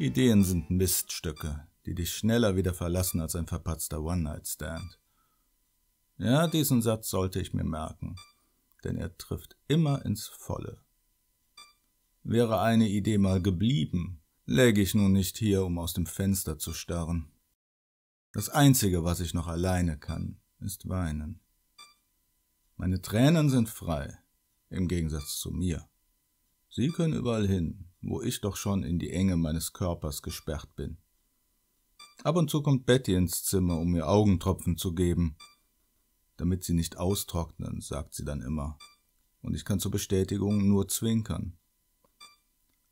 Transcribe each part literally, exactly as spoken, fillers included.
Ideen sind Miststücke, die dich schneller wieder verlassen als ein verpatzter One-Night-Stand. Ja, diesen Satz sollte ich mir merken, denn er trifft immer ins Volle. Wäre eine Idee mal geblieben, läge ich nun nicht hier, um aus dem Fenster zu starren. Das Einzige, was ich noch alleine kann, ist weinen. Meine Tränen sind frei, im Gegensatz zu mir. Sie können überall hin, wo ich doch schon in die Enge meines Körpers gesperrt bin. Ab und zu kommt Betty ins Zimmer, um mir Augentropfen zu geben. Damit sie nicht austrocknen, sagt sie dann immer, und ich kann zur Bestätigung nur zwinkern.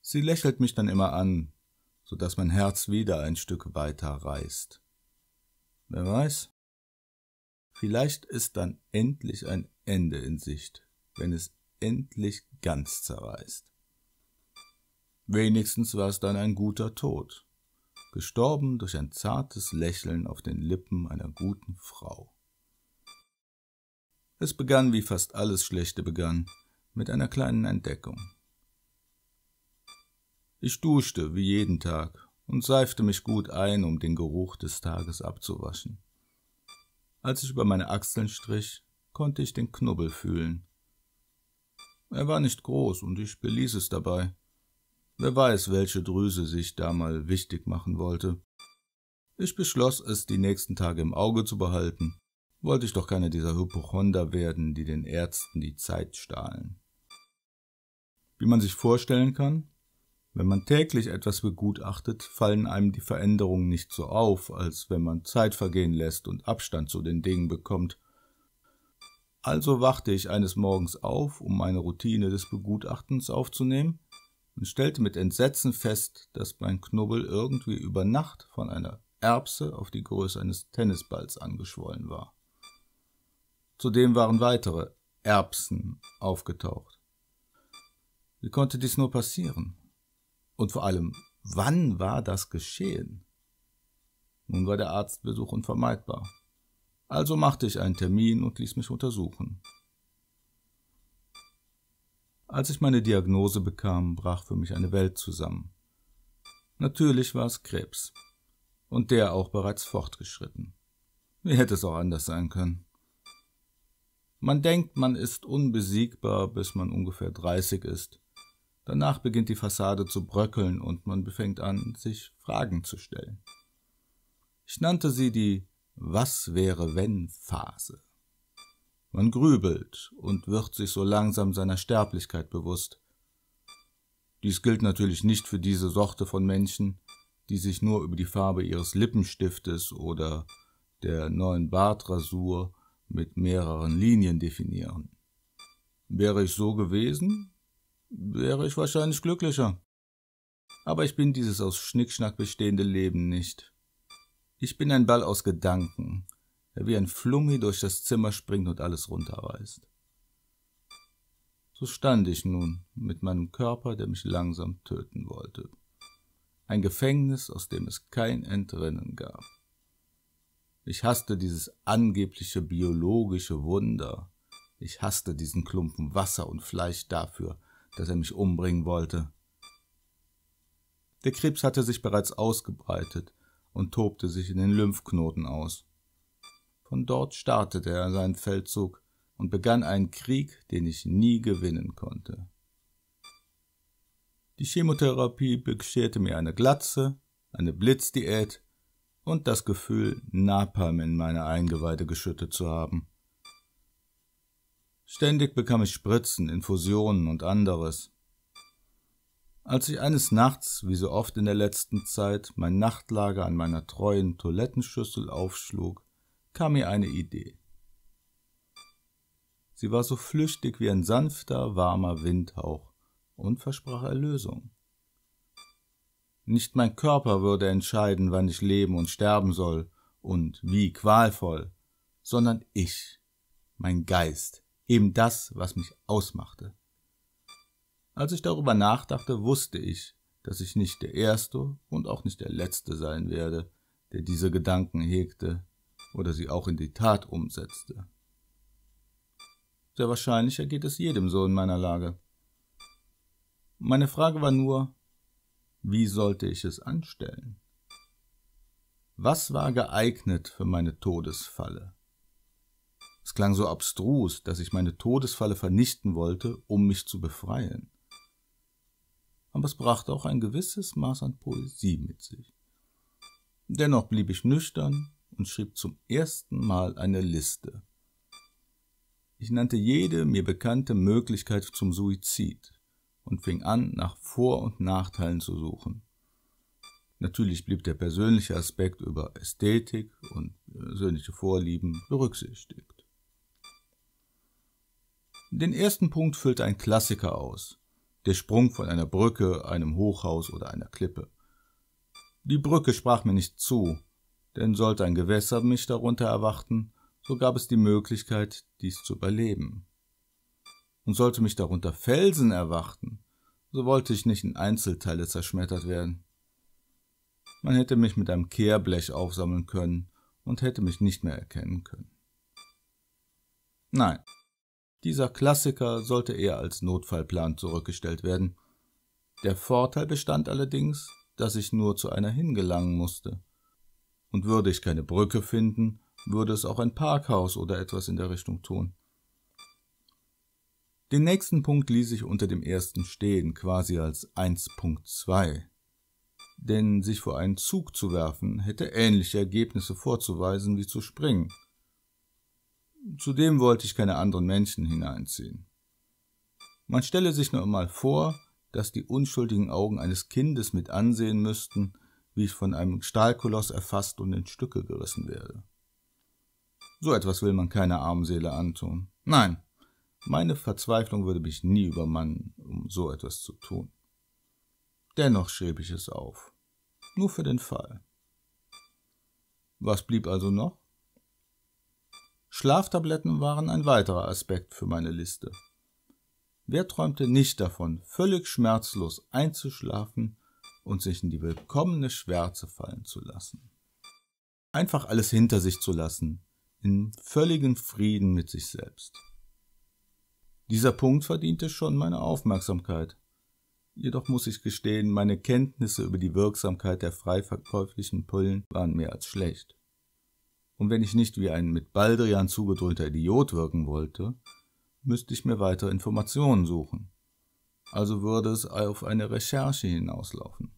Sie lächelt mich dann immer an, sodass mein Herz wieder ein Stück weiter reißt. Wer weiß? Vielleicht ist dann endlich ein Ende in Sicht, wenn es endlich ganz zerreißt. Wenigstens war es dann ein guter Tod, gestorben durch ein zartes Lächeln auf den Lippen einer guten Frau. Es begann, wie fast alles Schlechte begann, mit einer kleinen Entdeckung. Ich duschte, wie jeden Tag, und seifte mich gut ein, um den Geruch des Tages abzuwaschen. Als ich über meine Achseln strich, konnte ich den Knubbel fühlen. Er war nicht groß, und ich beließ es dabei. Wer weiß, welche Drüse sich da mal wichtig machen wollte. Ich beschloss, es die nächsten Tage im Auge zu behalten. Wollte ich doch keine dieser Hypochonder werden, die den Ärzten die Zeit stahlen. Wie man sich vorstellen kann, wenn man täglich etwas begutachtet, fallen einem die Veränderungen nicht so auf, als wenn man Zeit vergehen lässt und Abstand zu den Dingen bekommt. Also wachte ich eines Morgens auf, um meine Routine des Begutachtens aufzunehmen, und stellte mit Entsetzen fest, dass mein Knubbel irgendwie über Nacht von einer Erbse auf die Größe eines Tennisballs angeschwollen war. Zudem waren weitere Erbsen aufgetaucht. Wie konnte dies nur passieren? Und vor allem, wann war das geschehen? Nun war der Arztbesuch unvermeidbar. Also machte ich einen Termin und ließ mich untersuchen. Als ich meine Diagnose bekam, brach für mich eine Welt zusammen. Natürlich war es Krebs. Und der auch bereits fortgeschritten. Wie hätte es auch anders sein können? Man denkt, man ist unbesiegbar, bis man ungefähr dreißig ist. Danach beginnt die Fassade zu bröckeln und man fängt an, sich Fragen zu stellen. Ich nannte sie die Was-wäre-wenn-Phase. Man grübelt und wird sich so langsam seiner Sterblichkeit bewusst. Dies gilt natürlich nicht für diese Sorte von Menschen, die sich nur über die Farbe ihres Lippenstiftes oder der neuen Bartrasur mit mehreren Linien definieren. Wäre ich so gewesen, wäre ich wahrscheinlich glücklicher. Aber ich bin dieses aus Schnickschnack bestehende Leben nicht. Ich bin ein Ball aus Gedanken, der wie ein Flummi durch das Zimmer springt und alles runterreißt. So stand ich nun mit meinem Körper, der mich langsam töten wollte. Ein Gefängnis, aus dem es kein Entrinnen gab. Ich hasste dieses angebliche biologische Wunder. Ich hasste diesen Klumpen Wasser und Fleisch dafür, dass er mich umbringen wollte. Der Krebs hatte sich bereits ausgebreitet und tobte sich in den Lymphknoten aus. Von dort startete er seinen Feldzug und begann einen Krieg, den ich nie gewinnen konnte. Die Chemotherapie bescherte mir eine Glatze, eine Blitzdiät und das Gefühl, Napalm in meine Eingeweide geschüttet zu haben. Ständig bekam ich Spritzen, Infusionen und anderes. Als ich eines Nachts, wie so oft in der letzten Zeit, mein Nachtlager an meiner treuen Toilettenschüssel aufschlug, kam mir eine Idee. Sie war so flüchtig wie ein sanfter, warmer Windhauch und versprach Erlösung. Nicht mein Körper würde entscheiden, wann ich leben und sterben soll und wie qualvoll, sondern ich, mein Geist, eben das, was mich ausmachte. Als ich darüber nachdachte, wusste ich, dass ich nicht der Erste und auch nicht der Letzte sein werde, der diese Gedanken hegte oder sie auch in die Tat umsetzte. Sehr wahrscheinlich ergeht es jedem so in meiner Lage. Meine Frage war nur, Wie sollte ich es anstellen? Was war geeignet für meine Todesfalle? Es klang so abstrus, dass ich meine Todesfalle vernichten wollte, um mich zu befreien. Aber es brachte auch ein gewisses Maß an Poesie mit sich. Dennoch blieb ich nüchtern und schrieb zum ersten Mal eine Liste. Ich nannte jede mir bekannte Möglichkeit zum Suizid und fing an, nach Vor- und Nachteilen zu suchen. Natürlich blieb der persönliche Aspekt über Ästhetik und persönliche Vorlieben berücksichtigt. Den ersten Punkt füllte ein Klassiker aus, der Sprung von einer Brücke, einem Hochhaus oder einer Klippe. Die Brücke sprach mir nicht zu, denn sollte ein Gewässer mich darunter erwarten, so gab es die Möglichkeit, dies zu überleben. Und sollte mich darunter Felsen erwarten, so wollte ich nicht in Einzelteile zerschmettert werden. Man hätte mich mit einem Kehrblech aufsammeln können und hätte mich nicht mehr erkennen können. Nein, dieser Klassiker sollte eher als Notfallplan zurückgestellt werden. Der Vorteil bestand allerdings, dass ich nur zu einer hingelangen musste. Und würde ich keine Brücke finden, würde es auch ein Parkhaus oder etwas in der Richtung tun. Den nächsten Punkt ließ ich unter dem ersten stehen, quasi als eins Punkt zwei. Denn sich vor einen Zug zu werfen, hätte ähnliche Ergebnisse vorzuweisen wie zu springen. Zudem wollte ich keine anderen Menschen hineinziehen. Man stelle sich nur einmal vor, dass die unschuldigen Augen eines Kindes mit ansehen müssten, wie ich von einem Stahlkoloss erfasst und in Stücke gerissen werde. So etwas will man keiner armen Seele antun. Nein, meine Verzweiflung würde mich nie übermannen, um so etwas zu tun. Dennoch schrieb ich es auf. Nur für den Fall. Was blieb also noch? Schlaftabletten waren ein weiterer Aspekt für meine Liste. Wer träumte nicht davon, völlig schmerzlos einzuschlafen und sich in die willkommene Schwärze fallen zu lassen? Einfach alles hinter sich zu lassen, in völligen Frieden mit sich selbst. Dieser Punkt verdiente schon meine Aufmerksamkeit. Jedoch muss ich gestehen, meine Kenntnisse über die Wirksamkeit der frei verkäuflichen Pillen waren mehr als schlecht. Und wenn ich nicht wie ein mit Baldrian zugedröhnter Idiot wirken wollte, müsste ich mir weitere Informationen suchen. Also würde es auf eine Recherche hinauslaufen.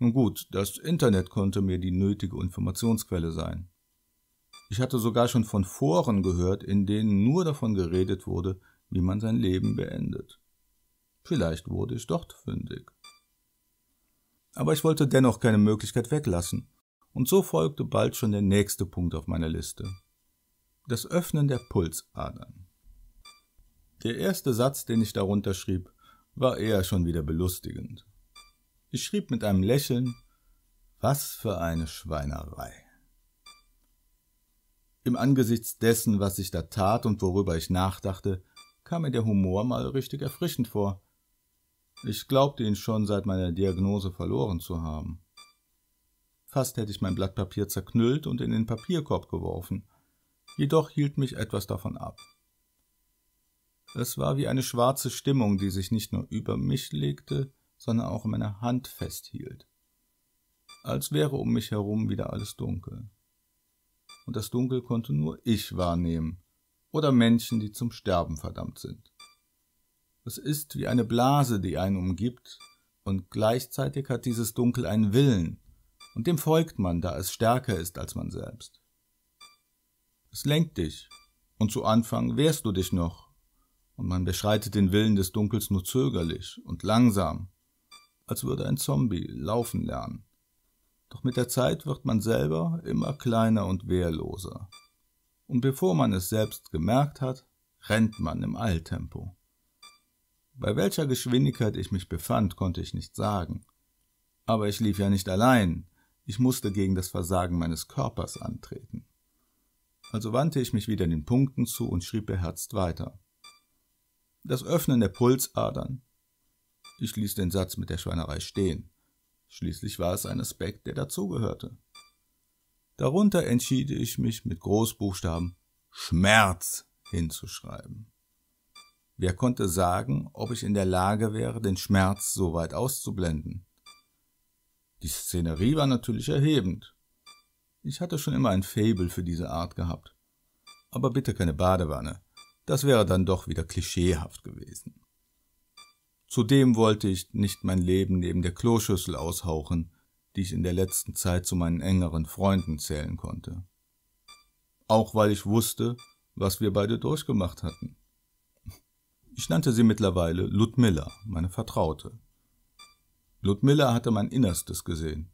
Nun gut, das Internet konnte mir die nötige Informationsquelle sein. Ich hatte sogar schon von Foren gehört, in denen nur davon geredet wurde, wie man sein Leben beendet. Vielleicht wurde ich dort fündig. Aber ich wollte dennoch keine Möglichkeit weglassen, und so folgte bald schon der nächste Punkt auf meiner Liste. Das Öffnen der Pulsadern. Der erste Satz, den ich darunter schrieb, war eher schon wieder belustigend. Ich schrieb mit einem Lächeln, was für eine Schweinerei. Im Angesicht dessen, was ich da tat und worüber ich nachdachte, kam mir der Humor mal richtig erfrischend vor. Ich glaubte ihn schon seit meiner Diagnose verloren zu haben. Fast hätte ich mein Blatt Papier zerknüllt und in den Papierkorb geworfen, jedoch hielt mich etwas davon ab. Es war wie eine schwarze Stimmung, die sich nicht nur über mich legte, sondern auch in meiner Hand festhielt. Als wäre um mich herum wieder alles dunkel. Und das Dunkel konnte nur ich wahrnehmen. Oder Menschen, die zum Sterben verdammt sind. Es ist wie eine Blase, die einen umgibt, und gleichzeitig hat dieses Dunkel einen Willen, und dem folgt man, da es stärker ist als man selbst. Es lenkt dich, und zu Anfang wehrst du dich noch, und man beschreitet den Willen des Dunkels nur zögerlich und langsam, als würde ein Zombie laufen lernen. Doch mit der Zeit wird man selber immer kleiner und wehrloser. Und bevor man es selbst gemerkt hat, rennt man im Eiltempo. Bei welcher Geschwindigkeit ich mich befand, konnte ich nicht sagen. Aber ich lief ja nicht allein, ich musste gegen das Versagen meines Körpers antreten. Also wandte ich mich wieder den Punkten zu und schrieb beherzt weiter. Das Öffnen der Pulsadern. Ich ließ den Satz mit der Schweinerei stehen. Schließlich war es ein Aspekt, der dazugehörte. Darunter entschied ich mich mit Großbuchstaben Schmerz hinzuschreiben. Wer konnte sagen, ob ich in der Lage wäre, den Schmerz so weit auszublenden? Die Szenerie war natürlich erhebend. Ich hatte schon immer ein Faible für diese Art gehabt. Aber bitte keine Badewanne, das wäre dann doch wieder klischeehaft gewesen. Zudem wollte ich nicht mein Leben neben der Kloschüssel aushauchen, die ich in der letzten Zeit zu meinen engeren Freunden zählen konnte. Auch weil ich wusste, was wir beide durchgemacht hatten. Ich nannte sie mittlerweile Ludmilla, meine Vertraute. Ludmilla hatte mein Innerstes gesehen.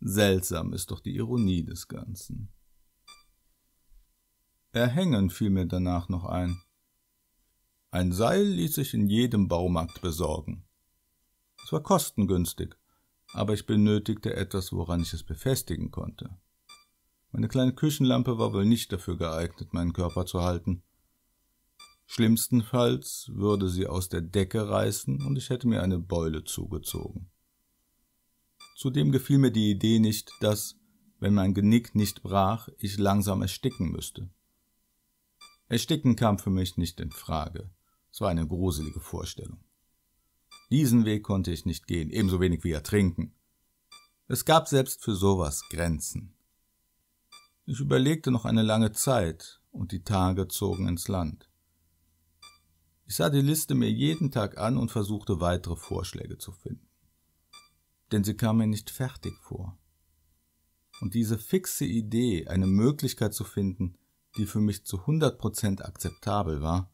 Seltsam ist doch die Ironie des Ganzen. Erhängen fiel mir danach noch ein. Ein Seil ließ sich in jedem Baumarkt besorgen. Es war kostengünstig, aber ich benötigte etwas, woran ich es befestigen konnte. Meine kleine Küchenlampe war wohl nicht dafür geeignet, meinen Körper zu halten. Schlimmstenfalls würde sie aus der Decke reißen und ich hätte mir eine Beule zugezogen. Zudem gefiel mir die Idee nicht, dass, wenn mein Genick nicht brach, ich langsam ersticken müsste. Ersticken kam für mich nicht in Frage. Es war eine gruselige Vorstellung. Diesen Weg konnte ich nicht gehen, ebenso wenig wie ertrinken. Es gab selbst für sowas Grenzen. Ich überlegte noch eine lange Zeit und die Tage zogen ins Land. Ich sah die Liste mir jeden Tag an und versuchte weitere Vorschläge zu finden. Denn sie kam mir nicht fertig vor. Und diese fixe Idee, eine Möglichkeit zu finden, die für mich zu hundert Prozent akzeptabel war,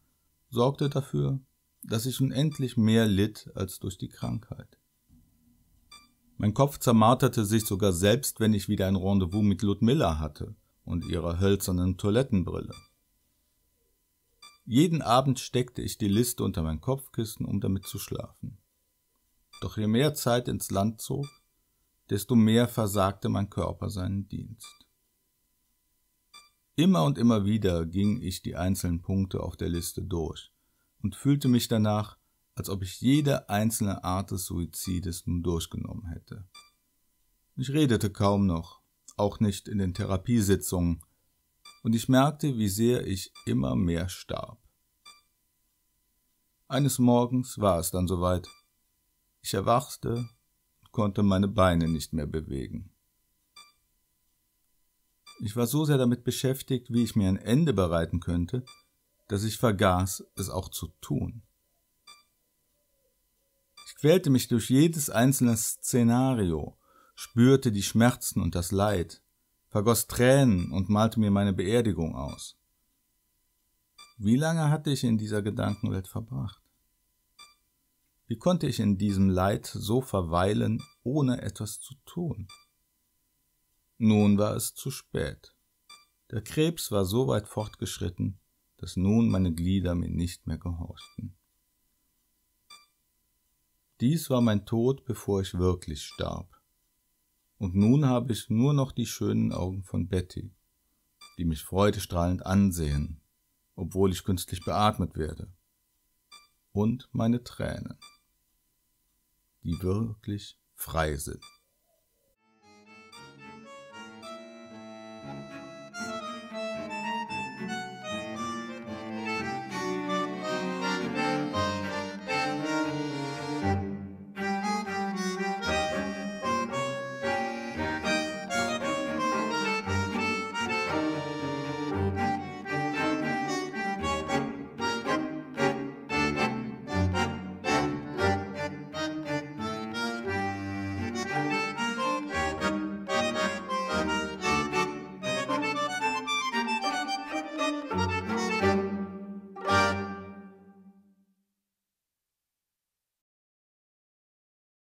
sorgte dafür, dass ich unendlich mehr litt als durch die Krankheit. Mein Kopf zermarterte sich sogar selbst, wenn ich wieder ein Rendezvous mit Ludmilla hatte und ihrer hölzernen Toilettenbrille. Jeden Abend steckte ich die Liste unter mein Kopfkissen, um damit zu schlafen. Doch je mehr Zeit ins Land zog, desto mehr versagte mein Körper seinen Dienst. Immer und immer wieder ging ich die einzelnen Punkte auf der Liste durch und fühlte mich danach, als ob ich jede einzelne Art des Suizides nun durchgenommen hätte. Ich redete kaum noch, auch nicht in den Therapiesitzungen, und ich merkte, wie sehr ich immer mehr starb. Eines Morgens war es dann soweit. Ich erwachte und konnte meine Beine nicht mehr bewegen. Ich war so sehr damit beschäftigt, wie ich mir ein Ende bereiten könnte, dass ich vergaß, es auch zu tun. Ich quälte mich durch jedes einzelne Szenario, spürte die Schmerzen und das Leid, vergoss Tränen und malte mir meine Beerdigung aus. Wie lange hatte ich in dieser Gedankenwelt verbracht? Wie konnte ich in diesem Leid so verweilen, ohne etwas zu tun? Nun war es zu spät. Der Krebs war so weit fortgeschritten, dass nun meine Glieder mir nicht mehr gehorchten. Dies war mein Tod, bevor ich wirklich starb. Und nun habe ich nur noch die schönen Augen von Betty, die mich freudestrahlend ansehen, obwohl ich künstlich beatmet werde. Und meine Tränen, die wirklich frei sind.